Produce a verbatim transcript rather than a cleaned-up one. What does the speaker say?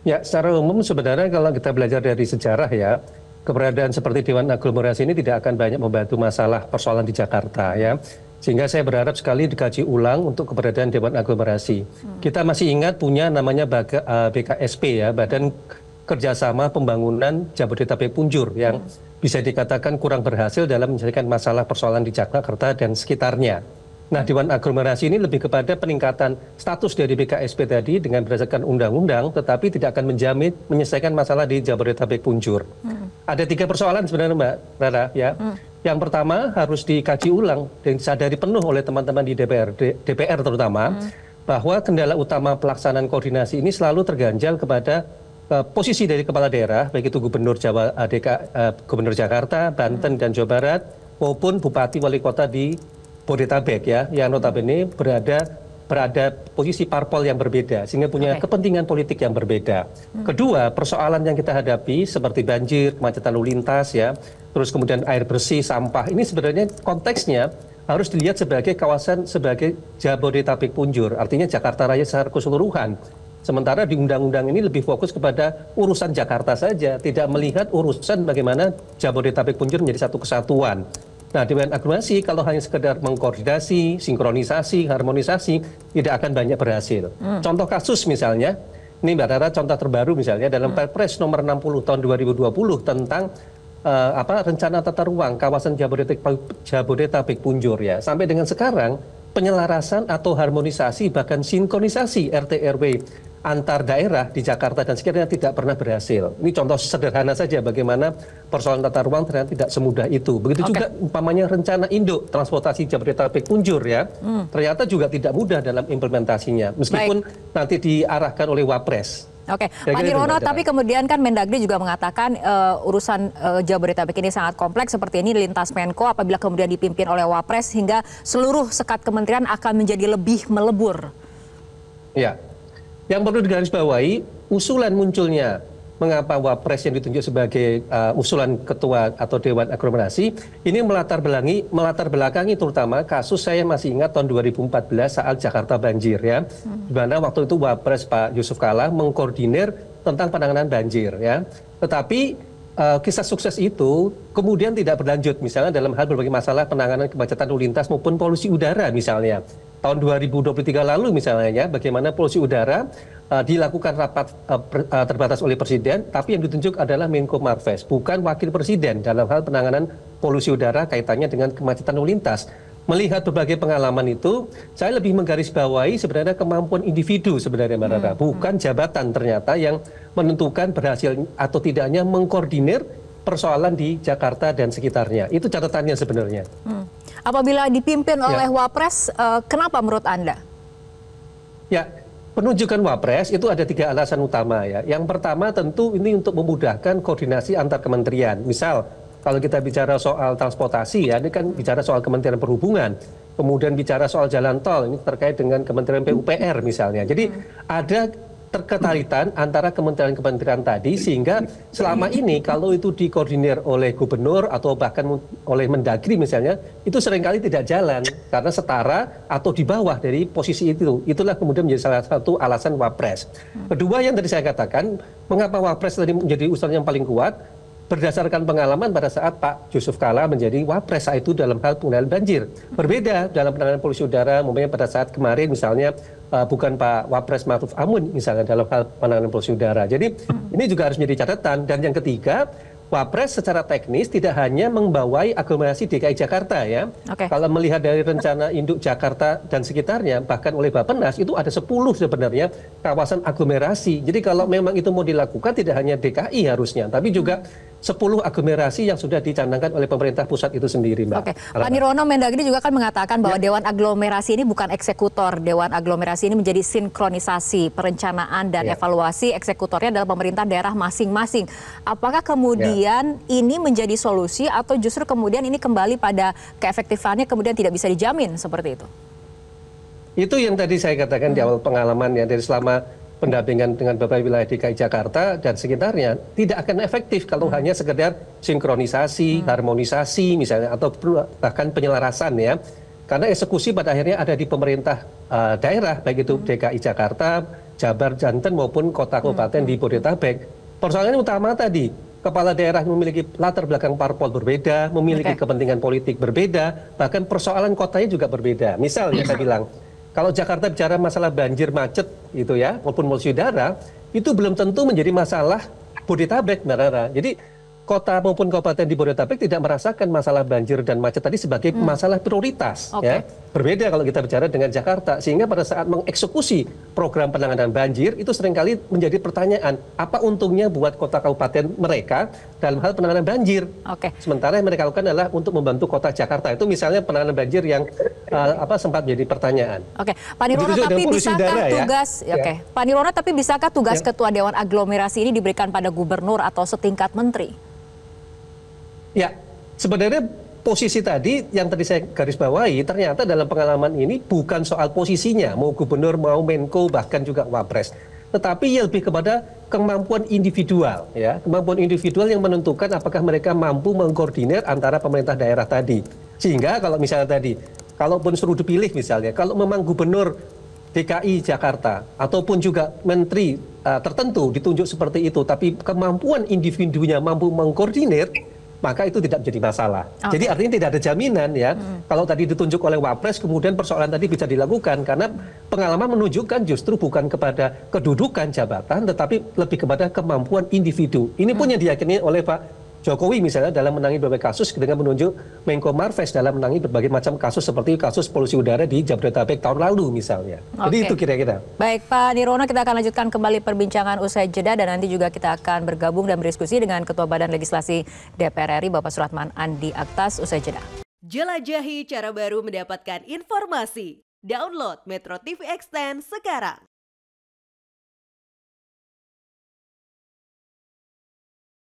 Ya, secara umum sebenarnya kalau kita belajar dari sejarah ya, keberadaan seperti Dewan Aglomerasi ini tidak akan banyak membantu masalah persoalan di Jakarta ya. Sehingga saya berharap sekali dikaji ulang untuk keberadaan Dewan Aglomerasi. Hmm. Kita masih ingat punya namanya B K S P ya, Badan Kerjasama Pembangunan Jabodetabek Punjur yang hmm. bisa dikatakan kurang berhasil dalam menyelesaikan masalah persoalan di Jakarta dan sekitarnya. Nah, Dewan Aglomerasi ini lebih kepada peningkatan status dari B K S P tadi dengan berdasarkan undang-undang, tetapi tidak akan menjamin menyelesaikan masalah di Jabodetabek Punjur. Hmm. Ada tiga persoalan sebenarnya, Mbak Rara, ya. Hmm. Yang pertama harus dikaji ulang dan disadari penuh oleh teman-teman di D P R, D P R terutama, hmm. bahwa kendala utama pelaksanaan koordinasi ini selalu terganjal kepada uh, posisi dari kepala daerah, baik itu Gubernur Jawa, uh, Gubernur Jakarta, Banten, hmm. dan Jawa Barat, maupun Bupati Wali Kota di Jabodetabek ya, yang notabene berada berada posisi parpol yang berbeda, sehingga punya okay. kepentingan politik yang berbeda. Hmm. Kedua, persoalan yang kita hadapi seperti banjir, kemacetan lalu lintas ya, terus kemudian air bersih, sampah, ini sebenarnya konteksnya harus dilihat sebagai kawasan sebagai Jabodetabek Punjur, artinya Jakarta Raya secara keseluruhan. Sementara di undang-undang ini lebih fokus kepada urusan Jakarta saja, tidak melihat urusan bagaimana Jabodetabek Punjur menjadi satu kesatuan. Nah, Dewan Aglomerasi kalau hanya sekedar mengkoordinasi, sinkronisasi, harmonisasi, tidak akan banyak berhasil. Hmm. Contoh kasus misalnya, ini Mbak Rara, contoh terbaru misalnya dalam hmm. Perpres nomor enam puluh tahun dua ribu dua puluh tentang uh, apa rencana tata ruang kawasan Jabodetabek, Jabodetabek Punjur ya. Sampai dengan sekarang penyelarasan atau harmonisasi bahkan sinkronisasi R T R W antar daerah di Jakarta dan sekitarnya tidak pernah berhasil. Ini contoh sederhana saja bagaimana persoalan tata ruang ternyata tidak semudah itu. Begitu okay. juga umpamanya rencana induk transportasi Jabodetabek Punjur ya, hmm. ternyata juga tidak mudah dalam implementasinya, meskipun Baik. nanti diarahkan oleh Wapres. Oke, okay. Pak Nirwono, tapi kemudian kan Mendagri juga mengatakan uh, urusan uh, Jabodetabek ini sangat kompleks seperti ini lintas Menko, apabila kemudian dipimpin oleh Wapres hingga seluruh sekat kementerian akan menjadi lebih melebur. Ya. Yang perlu digarisbawahi, usulan munculnya mengapa Wapres yang ditunjuk sebagai uh, usulan ketua atau Dewan Aglomerasi ini melatar belangi, melatar belakangi terutama kasus saya masih ingat tahun dua ribu empat belas saat Jakarta banjir ya, hmm. di mana waktu itu Wapres Pak Yusuf Kalla mengkoordinir tentang penanganan banjir ya, tetapi uh, kisah sukses itu kemudian tidak berlanjut misalnya dalam hal berbagai masalah penanganan kemacetan lalu lintas maupun polusi udara misalnya. Tahun dua ribu dua puluh tiga lalu misalnya, bagaimana polusi udara uh, dilakukan rapat uh, per, uh, terbatas oleh Presiden, tapi yang ditunjuk adalah Menko Marves, bukan Wakil Presiden dalam hal penanganan polusi udara kaitannya dengan kemacetan lalu lintas. Melihat berbagai pengalaman itu, saya lebih menggarisbawahi sebenarnya kemampuan individu sebenarnya, Mbak Rara, hmm. bukan jabatan ternyata yang menentukan berhasil atau tidaknya mengkoordinir persoalan di Jakarta dan sekitarnya. Itu catatannya sebenarnya. Hmm. Apabila dipimpin oleh ya. Wapres, uh, kenapa menurut Anda? Ya, penunjukan Wapres itu ada tiga alasan utama ya. Yang pertama tentu ini untuk memudahkan koordinasi antar kementerian. Misal, kalau kita bicara soal transportasi ya, ini kan bicara soal Kementerian Perhubungan. Kemudian bicara soal jalan tol, ini terkait dengan Kementerian P U P R misalnya. Jadi ada terketarikan antara kementerian-kementerian tadi sehingga selama ini kalau itu dikoordinir oleh gubernur atau bahkan oleh Mendagri misalnya itu seringkali tidak jalan karena setara atau di bawah dari posisi itu. Itulah kemudian menjadi salah satu alasan Wapres. Kedua yang tadi saya katakan, mengapa Wapres tadi menjadi usulan yang paling kuat berdasarkan pengalaman pada saat Pak Yusuf Kalla menjadi Wapres saat itu dalam hal pengendalian banjir. Berbeda dalam penanganan polusi udara, umpamanya pada saat kemarin misalnya Uh, bukan Pak Wapres Mahfud Amun misalnya dalam hal penanganan polusi udara. Jadi hmm. ini juga harus menjadi catatan. Dan yang ketiga, Wapres secara teknis tidak hanya membawai aglomerasi D K I Jakarta ya. Okay. Kalau melihat dari rencana induk Jakarta dan sekitarnya, bahkan oleh Bappenas itu ada sepuluh sebenarnya kawasan aglomerasi. Jadi kalau memang itu mau dilakukan tidak hanya D K I harusnya, tapi juga sepuluh aglomerasi yang sudah dicanangkan oleh pemerintah pusat itu sendiri, Mbak. Oke, Pak Nirwono, Mendagri juga kan mengatakan bahwa ya. Dewan Aglomerasi ini bukan eksekutor. Dewan Aglomerasi ini menjadi sinkronisasi, perencanaan dan ya. evaluasi, eksekutornya adalah pemerintah daerah masing-masing. Apakah kemudian ya. ini menjadi solusi atau justru kemudian ini kembali pada keefektifannya kemudian tidak bisa dijamin seperti itu? Itu yang tadi saya katakan hmm. di awal pengalaman ya, dari selama pendampingan dengan beberapa wilayah D K I Jakarta dan sekitarnya tidak akan efektif kalau hmm. hanya sekedar sinkronisasi, hmm. harmonisasi misalnya atau bahkan penyelarasan ya. Karena eksekusi pada akhirnya ada di pemerintah uh, daerah, baik itu D K I Jakarta, Jabar, Banten maupun kota kabupaten di Jabodetabek. Persoalannya utama tadi, kepala daerah memiliki latar belakang parpol berbeda, memiliki okay. kepentingan politik berbeda, bahkan persoalan kotanya juga berbeda. Misal ya saya bilang, kalau Jakarta bicara masalah banjir macet gitu ya, maupun polusi udara, itu belum tentu menjadi masalah Jabodetabek, Mbak Rara. Jadi kota maupun kabupaten di Jabodetabek tidak merasakan masalah banjir dan macet tadi sebagai hmm. masalah prioritas. Okay. Ya. Berbeda kalau kita bicara dengan Jakarta, sehingga pada saat mengeksekusi program penanganan banjir itu seringkali menjadi pertanyaan, apa untungnya buat kota kabupaten mereka dalam hal penanganan banjir. Okay. Sementara yang mereka lakukan adalah untuk membantu kota Jakarta. Itu misalnya penanganan banjir yang uh, apa sempat menjadi pertanyaan. Oke, okay. Pak Nirwono, tapi bisakah udara, tugas ya? Oke, okay. ya. Pak Nirwono, tapi bisakah tugas ya. Ketua Dewan Aglomerasi ini diberikan pada gubernur atau setingkat menteri? Ya, sebenarnya posisi tadi yang tadi saya garis bawahi, ternyata dalam pengalaman ini bukan soal posisinya, mau gubernur, mau menko, bahkan juga wapres. Tetapi ya lebih kepada kemampuan individual, ya, kemampuan individual yang menentukan apakah mereka mampu mengkoordinir antara pemerintah daerah tadi. Sehingga kalau misalnya tadi, kalaupun suruh dipilih misalnya, kalau memang gubernur D K I Jakarta ataupun juga menteri uh, tertentu ditunjuk seperti itu, tapi kemampuan individunya mampu mengkoordinir, maka itu tidak menjadi masalah. Okay. Jadi artinya tidak ada jaminan ya. Hmm. Kalau tadi ditunjuk oleh Wapres, kemudian persoalan tadi bisa dilakukan. Karena pengalaman menunjukkan justru bukan kepada kedudukan jabatan, tetapi lebih kepada kemampuan individu. Ini pun hmm. yang diyakini oleh Pak Jokowi misalnya dalam menangani berbagai kasus dengan menunjuk Menko Marves dalam menangani berbagai macam kasus seperti kasus polusi udara di Jabodetabek tahun lalu misalnya. Okay. Jadi itu kira-kira. Baik Pak Nirwono, kita akan lanjutkan kembali perbincangan usai jeda dan nanti juga kita akan bergabung dan berdiskusi dengan Ketua Badan Legislasi D P R R I Bapak Suratman Andi Aktas usai jeda. Jelajahi cara baru mendapatkan informasi. Download Metro T V Extend sekarang.